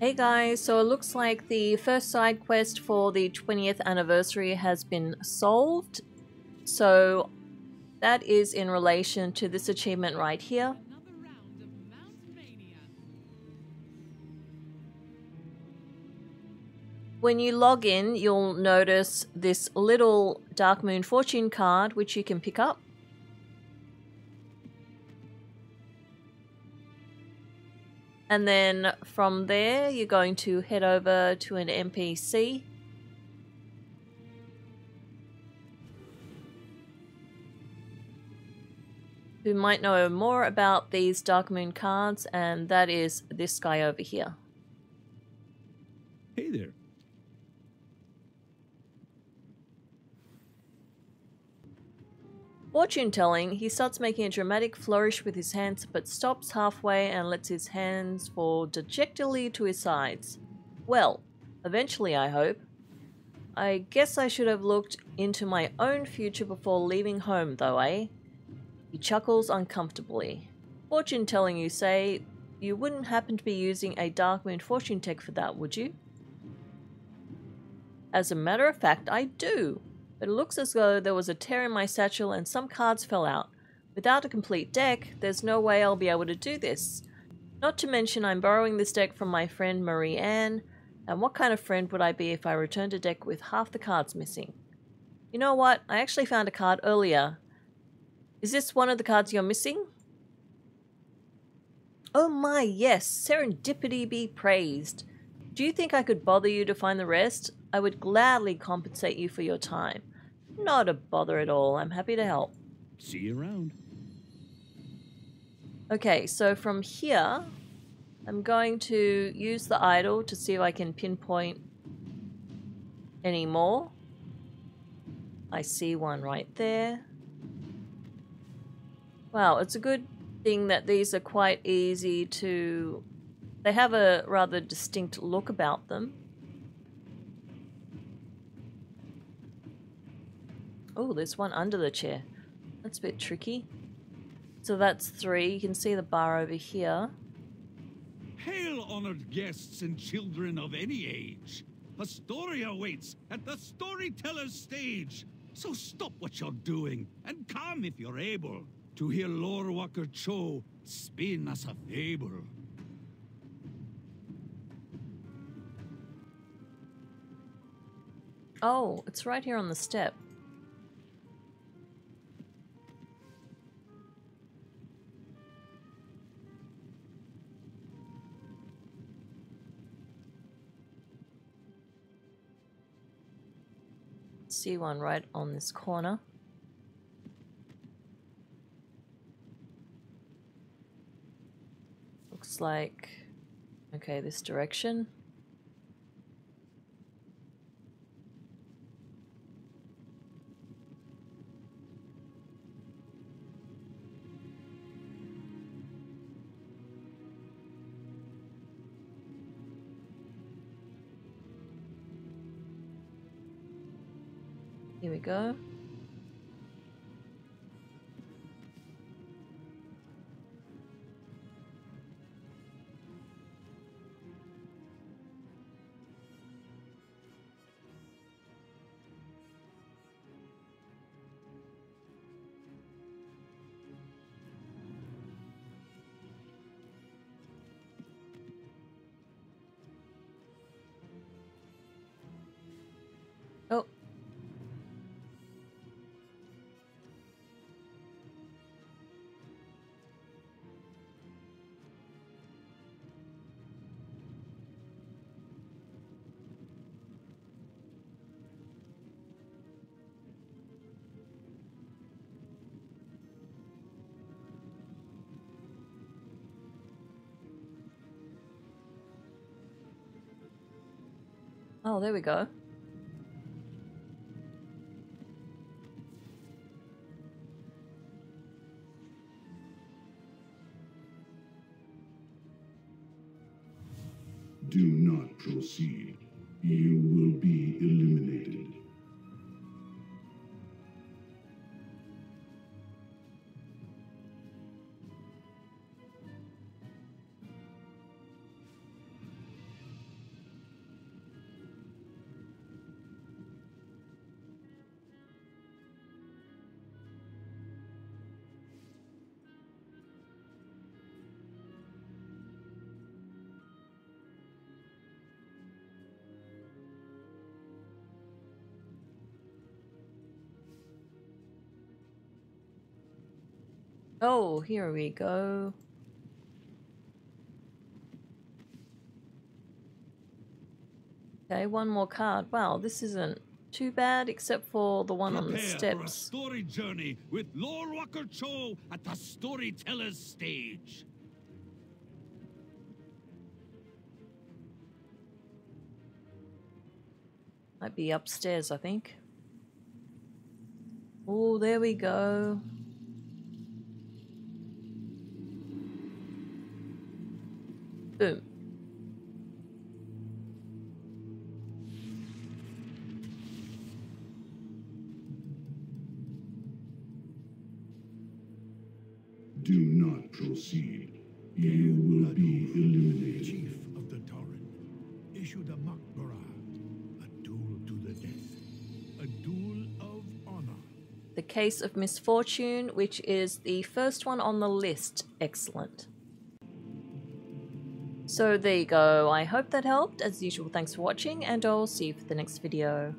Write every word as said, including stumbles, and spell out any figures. Hey guys, so it looks like the first side quest for the twentieth anniversary has been solved. So that is in relation to this achievement right here. When you log in, you'll notice this little Darkmoon Fortune card, which you can pick up. And then from there, you're going to head over to an N P C. Who might know more about these Darkmoon cards, and that is this guy over here. Hey there. Fortune telling, he starts making a dramatic flourish with his hands but stops halfway and lets his hands fall dejectedly to his sides. Well, eventually I hope. I guess I should have looked into my own future before leaving home though, eh? He chuckles uncomfortably. Fortune telling, you say, you wouldn't happen to be using a Darkmoon Fortune tech for that, would you? As a matter of fact, I do. But it looks as though there was a tear in my satchel and some cards fell out. Without a complete deck, there's no way I'll be able to do this. Not to mention I'm borrowing this deck from my friend Marie Anne, and what kind of friend would I be if I returned a deck with half the cards missing? You know what? I actually found a card earlier. Is this one of the cards you're missing? Oh my, yes! Serendipity be praised! Do you think I could bother you to find the rest? I would gladly compensate you for your time. Not a bother at all. I'm happy to help. See you around. Okay, so from here, I'm going to use the idol to see if I can pinpoint any more. I see one right there. Wow, it's a good thing that these are quite easy to... They have a rather distinct look about them. Oh, there's one under the chair. That's a bit tricky. So that's three. You can see the bar over here. Hail, honored guests and children of any age. A story awaits at the storyteller's stage. So stop what you're doing and come, if you're able, to hear Lorewalker Cho spin us a fable. Oh, it's right here on the step. See one right on this corner. Looks like, okay, this direction. Here we go. Oh. Oh, there we go. Do not proceed. You will be eliminated. Oh, here we go. Okay, one more card. Wow, this isn't too bad, except for the one Prepare on the steps. For a story journey with Lorewalker Cho at the storyteller's stage. Might be upstairs, I think. Oh, there we go. Boom. Do not proceed. You will be eliminated. Chief of the Tauren issued a mock barrage, a duel to the death, a duel of honor. The Case of Misfortune, which is the first one on the list. Excellent. So there you go. I hope that helped. As usual, thanks for watching, and I'll see you for the next video.